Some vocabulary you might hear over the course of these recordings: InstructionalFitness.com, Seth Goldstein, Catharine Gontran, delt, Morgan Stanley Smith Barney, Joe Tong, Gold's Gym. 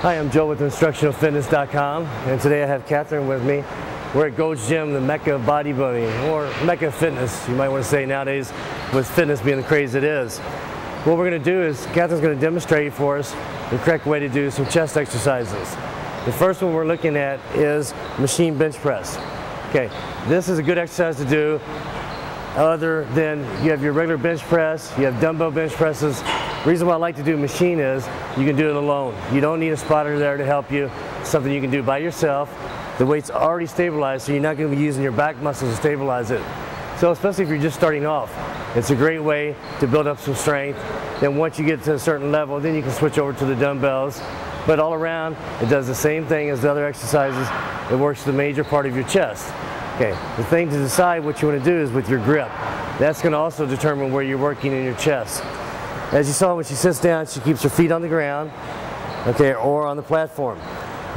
Hi, I'm Joe with InstructionalFitness.com, and today I have Catharine with me. We're at Gold's Gym, the mecca of bodybuilding, or mecca fitness, you might want to say nowadays, with fitness being the craze it is. What we're going to do is Catharine's going to demonstrate for us the correct way to do some chest exercises. The first one we're looking at is machine bench press. Okay, this is a good exercise to do other than you have your regular bench press, you have dumbbell bench presses. The reason why I like to do machine is you can do it alone. You don't need a spotter there to help you. It's something you can do by yourself. The weight's already stabilized, so you're not going to be using your back muscles to stabilize it. So especially if you're just starting off, it's a great way to build up some strength. Then once you get to a certain level, then you can switch over to the dumbbells. But all around, it does the same thing as the other exercises. It works the major part of your chest. Okay, the thing to decide what you want to do is with your grip. That's going to also determine where you're working in your chest. As you saw, when she sits down, she keeps her feet on the ground, okay, or on the platform.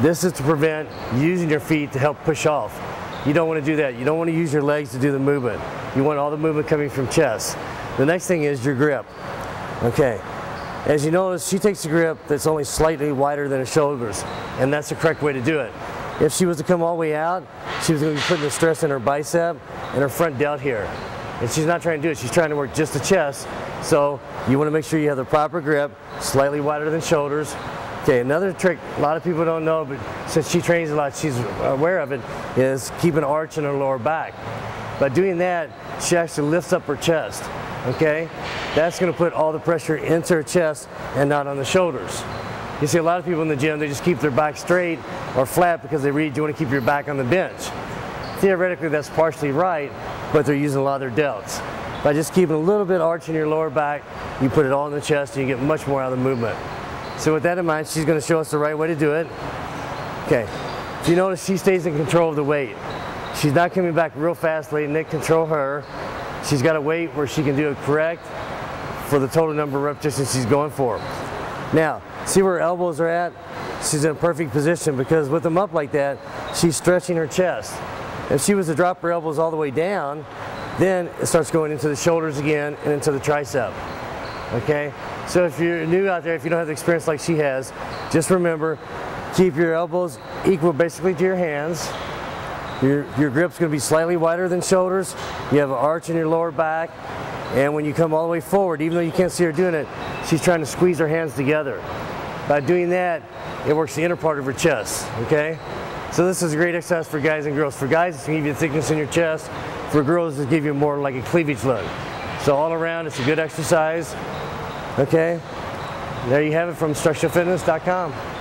This is to prevent using your feet to help push off. You don't want to do that. You don't want to use your legs to do the movement. You want all the movement coming from chest. The next thing is your grip. Okay, as you notice, she takes a grip that's only slightly wider than her shoulders, and that's the correct way to do it. If she was to come all the way out, she was going to be putting the stress in her bicep and her front delt here. And she's not trying to do it, she's trying to work just the chest. So you want to make sure you have the proper grip, slightly wider than shoulders. Okay, another trick a lot of people don't know, but since she trains a lot, she's aware of it, is keep an arch in her lower back. By doing that, she actually lifts up her chest, okay? That's going to put all the pressure into her chest and not on the shoulders. You see a lot of people in the gym, they just keep their back straight or flat because they read you want to keep your back on the bench. Theoretically, that's partially right, but they're using a lot of their delts. By just keeping a little bit arch in your lower back, you put it all in the chest and you get much more out of the movement. So with that in mind, she's going to show us the right way to do it. Okay, if you notice, she stays in control of the weight. She's not coming back real fast, letting it control her. She's got a weight where she can do it correct for the total number of repetitions she's going for. Now, see where her elbows are at? She's in a perfect position because with them up like that, she's stretching her chest. If she was to drop her elbows all the way down, then it starts going into the shoulders again and into the tricep. Okay, so if you're new out there, if you don't have the experience like she has, just remember, keep your elbows equal basically to your hands. Your grip's going to be slightly wider than shoulders. You have an arch in your lower back, and when you come all the way forward, even though you can't see her doing it, she's trying to squeeze her hands together. By doing that, it works the inner part of her chest, okay? So this is a great exercise for guys and girls. For guys, it's going to give you thickness in your chest. For girls, it's give you more like a cleavage look. So all around, it's a good exercise. Okay, there you have it from InstructionalFitness.com.